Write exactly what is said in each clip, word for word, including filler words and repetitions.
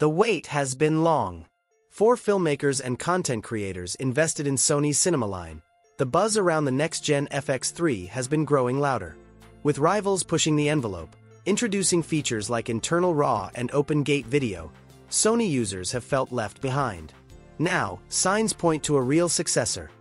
The wait has been long. For filmmakers and content creators invested in Sony's Cinema Line, the buzz around the next-gen F X three has been growing louder, with rivals pushing the envelope, introducing features like internal RAW and open-gate video. Sony users have felt left behind. Now, signs point to a real successor,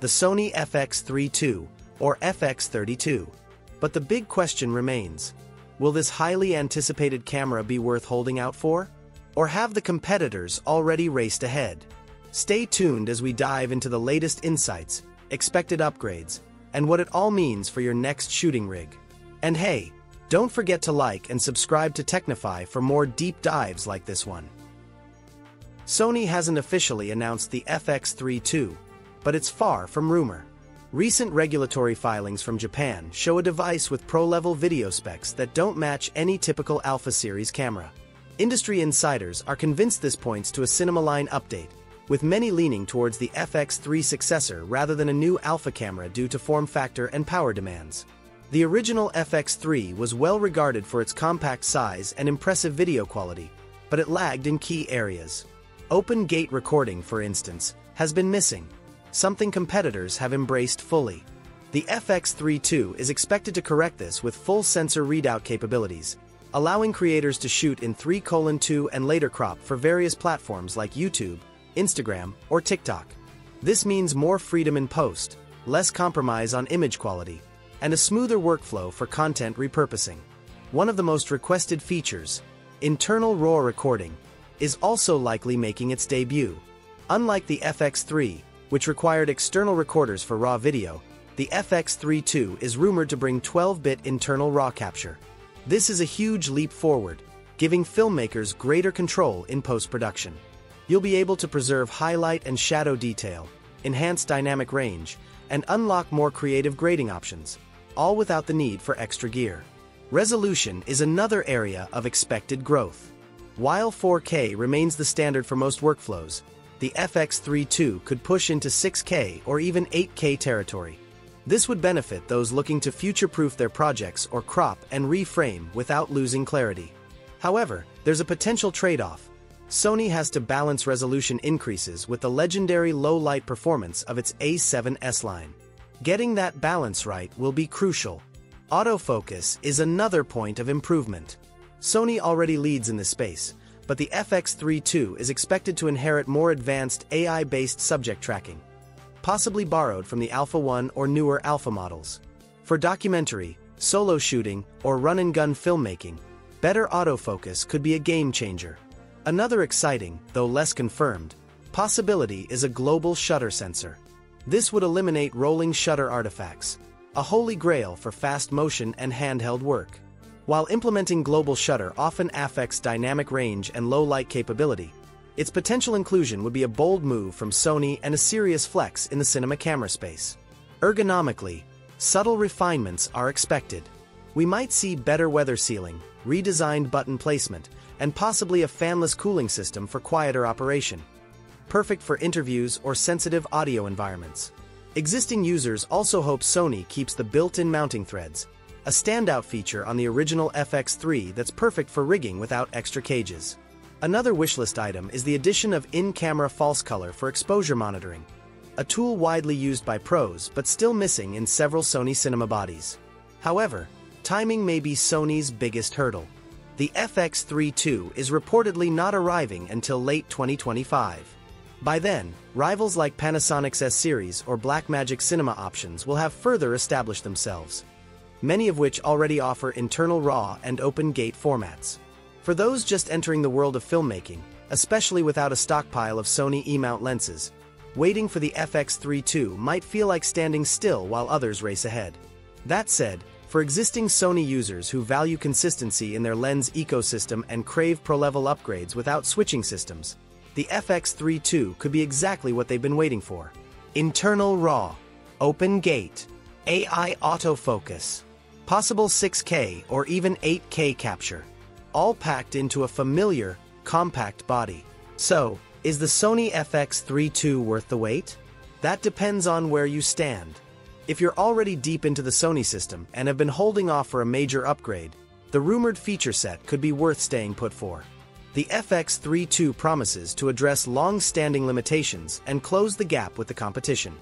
the Sony F X three two, or F X thirty-two. But the big question remains, will this highly anticipated camera be worth holding out for? Or have the competitors already raced ahead? Stay tuned as we dive into the latest insights, expected upgrades, and what it all means for your next shooting rig. And hey, don't forget to like and subscribe to Technify for more deep dives like this one. Sony hasn't officially announced the F X three two, but it's far from rumor. Recent regulatory filings from Japan show a device with pro-level video specs that don't match any typical Alpha Series camera. Industry insiders are convinced this points to a Cinema Line update, with many leaning towards the F X three successor rather than a new Alpha camera due to form factor and power demands. The original F X three was well regarded for its compact size and impressive video quality, but it lagged in key areas. Open gate recording, for instance, has been missing, something competitors have embraced fully. The F X three two is expected to correct this with full sensor readout capabilities, allowing creators to shoot in three colon two and later crop for various platforms like YouTube, Instagram, or TikTok. This means more freedom in post, less compromise on image quality, and a smoother workflow for content repurposing. One of the most requested features, internal RAW recording, is also likely making its debut. Unlike the F X three, which required external recorders for RAW video, the F X three two is rumored to bring twelve bit internal RAW capture. This is a huge leap forward, giving filmmakers greater control in post-production. You'll be able to preserve highlight and shadow detail, enhance dynamic range, and unlock more creative grading options, all without the need for extra gear. Resolution is another area of expected growth. While four K remains the standard for most workflows, the F X three two could push into six K or even eight K territory. This would benefit those looking to future-proof their projects or crop and reframe without losing clarity. However, there's a potential trade-off. Sony has to balance resolution increases with the legendary low-light performance of its A seven S line. Getting that balance right will be crucial. Autofocus is another point of improvement. Sony already leads in this space, but the F X three two is expected to inherit more advanced A I-based subject tracking, possibly borrowed from the Alpha one or newer Alpha models. For documentary, solo shooting, or run-and-gun filmmaking, better autofocus could be a game-changer. Another exciting, though less confirmed, possibility is a global shutter sensor. This would eliminate rolling shutter artifacts, a holy grail for fast motion and handheld work. While implementing global shutter often affects dynamic range and low-light capability, its potential inclusion would be a bold move from Sony and a serious flex in the cinema camera space. Ergonomically, subtle refinements are expected. We might see better weather sealing, redesigned button placement, and possibly a fanless cooling system for quieter operation, perfect for interviews or sensitive audio environments. Existing users also hope Sony keeps the built-in mounting threads, a standout feature on the original F X three that's perfect for rigging without extra cages. Another wishlist item is the addition of in-camera false color for exposure monitoring, a tool widely used by pros but still missing in several Sony cinema bodies. However, timing may be Sony's biggest hurdle. The F X three two is reportedly not arriving until late twenty twenty-five. By then, rivals like Panasonic's S series or Blackmagic cinema options will have further established themselves, many of which already offer internal RAW and open-gate formats. For those just entering the world of filmmaking, especially without a stockpile of Sony E mount lenses, waiting for the F X three two might feel like standing still while others race ahead. That said, for existing Sony users who value consistency in their lens ecosystem and crave pro-level upgrades without switching systems, the F X three two could be exactly what they've been waiting for. Internal RAW, open gate, A I autofocus, possible six K or even eight K capture, all packed into a familiar, compact body. So, is the Sony F X three two worth the wait? That depends on where you stand. If you're already deep into the Sony system and have been holding off for a major upgrade, the rumored feature set could be worth staying put for. The F X three two promises to address long-standing limitations and close the gap with the competition.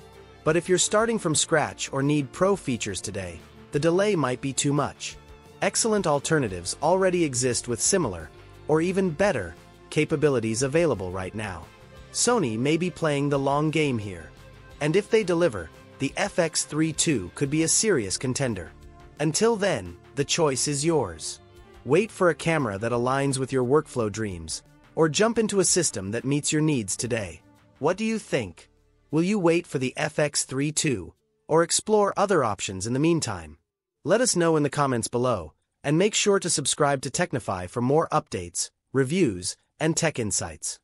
But if you're starting from scratch or need pro features today, the delay might be too much. Excellent alternatives already exist with similar, or even better, capabilities available right now. Sony may be playing the long game here. And if they deliver, the F X three two could be a serious contender. Until then, the choice is yours. Wait for a camera that aligns with your workflow dreams, or jump into a system that meets your needs today. What do you think? Will you wait for the F X three two, or explore other options in the meantime? Let us know in the comments below, and make sure to subscribe to Technify for more updates, reviews, and tech insights.